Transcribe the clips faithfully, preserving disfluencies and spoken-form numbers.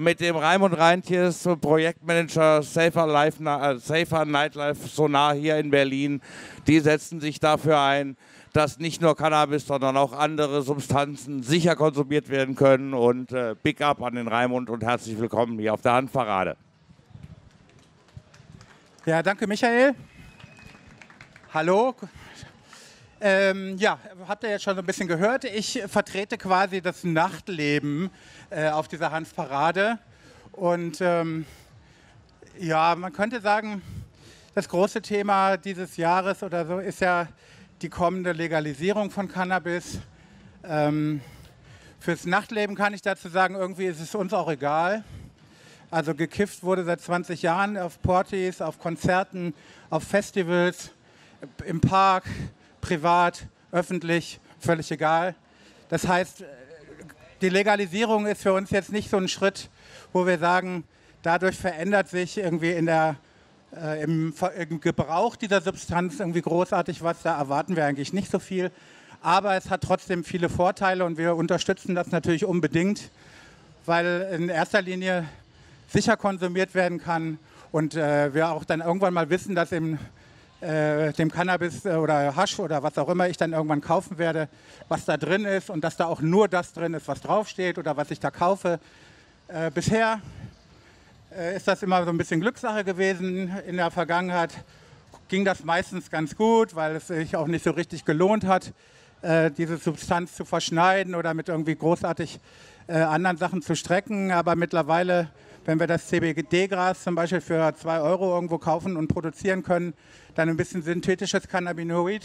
mit dem Raimund Reintjes, Projektmanager Safer, Life, äh, Safer Nightlife Sonar hier in Berlin. Die setzen sich dafür ein, dass nicht nur Cannabis, sondern auch andere Substanzen sicher konsumiert werden können. Und äh, Big Up an den Raimund und herzlich willkommen hier auf der Hanfparade. Ja, danke Michael. Hallo. Ähm, ja, habt ihr jetzt schon so ein bisschen gehört. Ich vertrete quasi das Nachtleben äh, auf dieser Hanfparade. Und ähm, ja, man könnte sagen, das große Thema dieses Jahres oder so ist ja die kommende Legalisierung von Cannabis. Ähm, fürs Nachtleben kann ich dazu sagen, irgendwie ist es uns auch egal. Also gekifft wurde seit zwanzig Jahren auf Partys, auf Konzerten, auf Festivals, im Park, privat, öffentlich, völlig egal. Das heißt, die Legalisierung ist für uns jetzt nicht so ein Schritt, wo wir sagen, dadurch verändert sich irgendwie in der, äh, im, im Gebrauch dieser Substanz irgendwie großartig was. Da erwarten wir eigentlich nicht so viel. Aber es hat trotzdem viele Vorteile und wir unterstützen das natürlich unbedingt, weil in erster Linie sicher konsumiert werden kann und äh, wir auch dann irgendwann mal wissen, dass im Äh, dem Cannabis äh, oder Hasch oder was auch immer ich dann irgendwann kaufen werde, was da drin ist und dass da auch nur das drin ist, was draufsteht oder was ich da kaufe. Äh, bisher äh, ist das immer so ein bisschen Glückssache gewesen. In der Vergangenheit ging das meistens ganz gut, weil es sich auch nicht so richtig gelohnt hat, äh, diese Substanz zu verschneiden oder mit irgendwie großartig äh, anderen Sachen zu strecken. Aber mittlerweile, wenn wir das C B D-Gras zum Beispiel für zwei Euro irgendwo kaufen und produzieren können, dann ein bisschen synthetisches Cannabinoid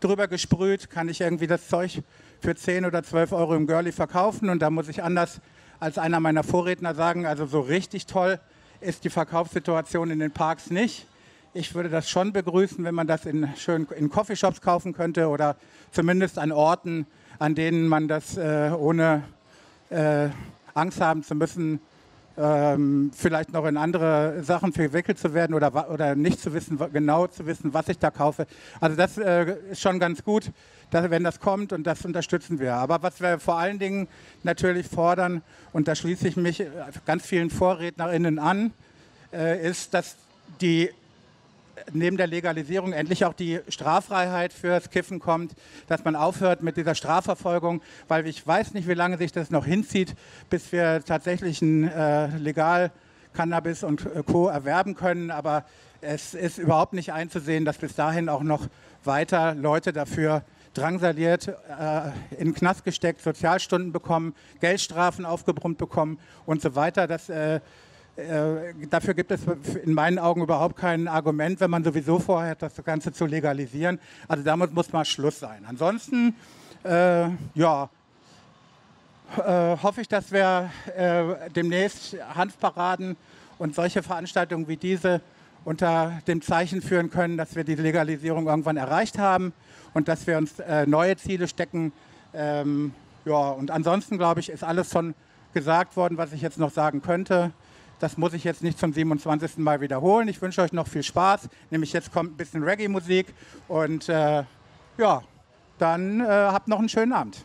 drüber gesprüht, kann ich irgendwie das Zeug für zehn oder zwölf Euro im Girlie verkaufen. Und da muss ich anders als einer meiner Vorredner sagen, also so richtig toll ist die Verkaufssituation in den Parks nicht. Ich würde das schon begrüßen, wenn man das in, schön in Coffeeshops kaufen könnte oder zumindest an Orten, an denen man das äh, ohne äh, Angst haben zu müssen, Ähm, vielleicht noch in andere Sachen verwickelt zu werden oder, oder nicht zu wissen, genau zu wissen, was ich da kaufe. Also das äh, ist schon ganz gut, dass, wenn das kommt, und das unterstützen wir. Aber was wir vor allen Dingen natürlich fordern, und da schließe ich mich ganz vielen VorrednerInnen an, äh, ist, dass die neben der Legalisierung endlich auch die Straffreiheit fürs Kiffen kommt, dass man aufhört mit dieser Strafverfolgung, weil ich weiß nicht, wie lange sich das noch hinzieht, bis wir tatsächlich ein äh, legal Cannabis und Co. erwerben können. Aber es ist überhaupt nicht einzusehen, dass bis dahin auch noch weiter Leute dafür drangsaliert, äh, in den Knast gesteckt, Sozialstunden bekommen, Geldstrafen aufgebrummt bekommen und so weiter. Das äh, Äh, dafür gibt es in meinen Augen überhaupt kein Argument, wenn man sowieso vorhat, das Ganze zu legalisieren. Also damit muss mal Schluss sein. Ansonsten äh, ja, äh, hoffe ich, dass wir äh, demnächst Hanfparaden und solche Veranstaltungen wie diese unter dem Zeichen führen können, dass wir die Legalisierung irgendwann erreicht haben und dass wir uns äh, neue Ziele stecken. Ähm, ja, und ansonsten, glaube ich, ist alles schon gesagt worden, was ich jetzt noch sagen könnte. Das muss ich jetzt nicht zum siebenundzwanzigsten Mal wiederholen. Ich wünsche euch noch viel Spaß. Nämlich jetzt kommt ein bisschen Reggae-Musik. Und äh, ja, dann äh, habt noch einen schönen Abend.